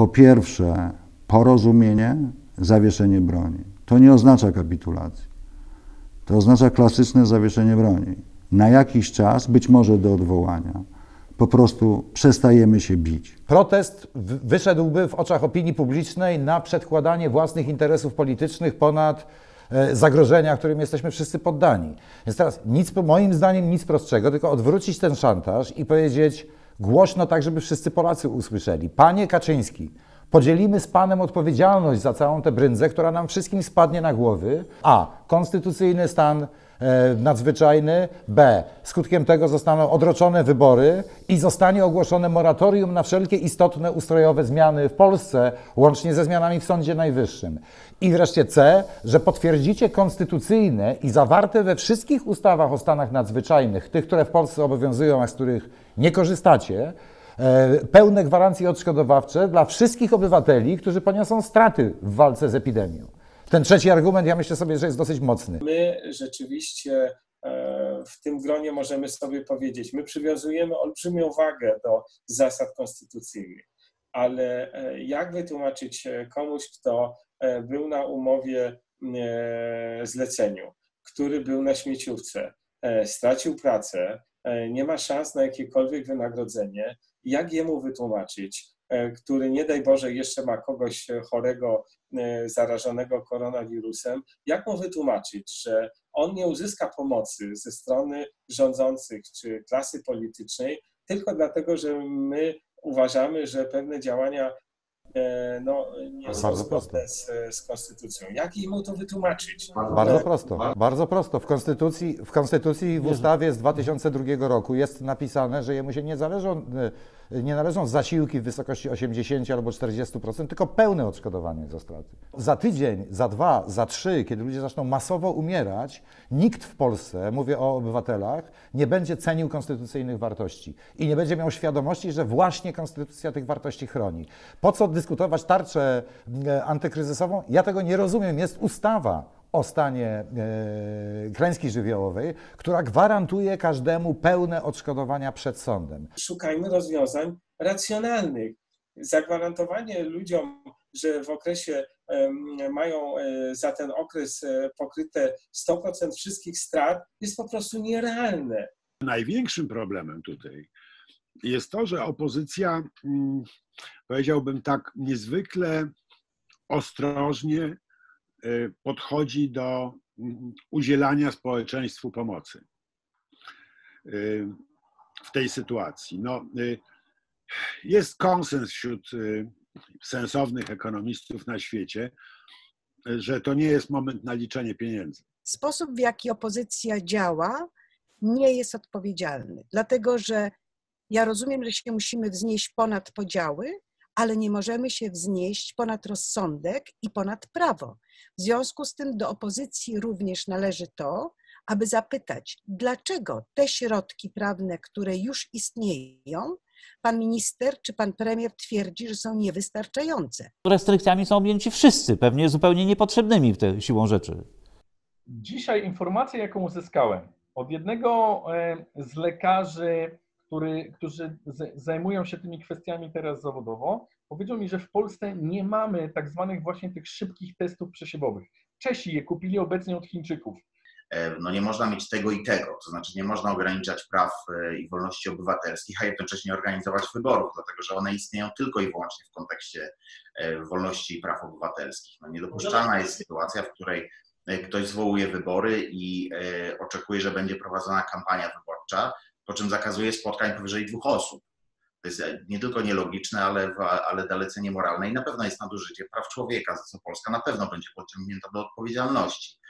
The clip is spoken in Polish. Po pierwsze, porozumienie, zawieszenie broni. To nie oznacza kapitulacji. To oznacza klasyczne zawieszenie broni. Na jakiś czas, być może do odwołania, po prostu przestajemy się bić. Protest wyszedłby w oczach opinii publicznej na przedkładanie własnych interesów politycznych ponad zagrożenia, którym jesteśmy wszyscy poddani. Więc teraz nic, moim zdaniem nic prostszego, tylko odwrócić ten szantaż i powiedzieć głośno tak, żeby wszyscy Polacy usłyszeli. Panie Kaczyński, podzielimy z panem odpowiedzialność za całą tę bryndzę, która nam wszystkim spadnie na głowy. A. Konstytucyjny stan nadzwyczajny. B. Skutkiem tego zostaną odroczone wybory i zostanie ogłoszone moratorium na wszelkie istotne ustrojowe zmiany w Polsce, łącznie ze zmianami w Sądzie Najwyższym. I wreszcie C. Że potwierdzicie konstytucyjne i zawarte we wszystkich ustawach o stanach nadzwyczajnych, tych, które w Polsce obowiązują, a z których nie korzystacie, pełne gwarancje odszkodowawcze dla wszystkich obywateli, którzy poniosą straty w walce z epidemią. Ten trzeci argument, ja myślę sobie, że jest dosyć mocny. My rzeczywiście w tym gronie możemy sobie powiedzieć, my przywiązujemy olbrzymią wagę do zasad konstytucyjnych, ale jak wytłumaczyć komuś, kto był na umowie zleceniu, który był na śmieciówce, stracił pracę, nie ma szans na jakiekolwiek wynagrodzenie, jak jemu wytłumaczyć, który nie daj Boże jeszcze ma kogoś chorego, zarażonego koronawirusem, jak mu wytłumaczyć, że on nie uzyska pomocy ze strony rządzących czy klasy politycznej tylko dlatego, że my uważamy, że pewne działania nie są zgodne z konstytucją. Jak im to wytłumaczyć? Bardzo prosto. W konstytucji, w ustawie z 2002 roku jest napisane, że jemu się nie należą zasiłki w wysokości 80 albo 40%, tylko pełne odszkodowanie za straty. Za tydzień, za dwa, za trzy, kiedy ludzie zaczną masowo umierać, nikt w Polsce, mówię o obywatelach, nie będzie cenił konstytucyjnych wartości i nie będzie miał świadomości, że właśnie konstytucja tych wartości chroni. Po co dyskutować tarczę antykryzysową? Ja tego nie rozumiem. Jest ustawa o stanie klęski żywiołowej, która gwarantuje każdemu pełne odszkodowania przed sądem. Szukajmy rozwiązań racjonalnych. Zagwarantowanie ludziom, że w okresie mają za ten okres pokryte 100% wszystkich strat, jest po prostu nierealne. Największym problemem tutaj jest to, że opozycja, powiedziałbym tak, niezwykle ostrożnie podchodzi do udzielania społeczeństwu pomocy w tej sytuacji. No, jest konsens wśród sensownych ekonomistów na świecie, że to nie jest moment na liczenie pieniędzy. Sposób, w jaki opozycja działa, nie jest odpowiedzialny, dlatego że ja rozumiem, że się musimy wznieść ponad podziały, ale nie możemy się wznieść ponad rozsądek i ponad prawo. W związku z tym do opozycji również należy to, aby zapytać, dlaczego te środki prawne, które już istnieją, pan minister czy pan premier twierdzi, że są niewystarczające. Restrykcjami są objęci wszyscy, pewnie zupełnie niepotrzebnymi siłą rzeczy. Dzisiaj informacja, jaką uzyskałem od jednego z lekarzy, którzy zajmują się tymi kwestiami teraz zawodowo, powiedział mi, że w Polsce nie mamy tak zwanych właśnie tych szybkich testów przesiewowych. Czesi je kupili obecnie od Chińczyków. No nie można mieć tego i tego, to znaczy nie można ograniczać praw i wolności obywatelskich, a jednocześnie organizować wyborów, dlatego że one istnieją tylko i wyłącznie w kontekście wolności i praw obywatelskich. No niedopuszczalna jest sytuacja, w której ktoś zwołuje wybory i oczekuje, że będzie prowadzona kampania wyborcza, po czym zakazuje spotkań powyżej 2 osób. To jest nie tylko nielogiczne, ale dalece niemoralne i na pewno jest nadużycie praw człowieka, za co Polska na pewno będzie pociągnięta do odpowiedzialności.